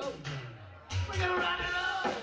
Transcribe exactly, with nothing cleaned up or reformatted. go. We're gonna run it up.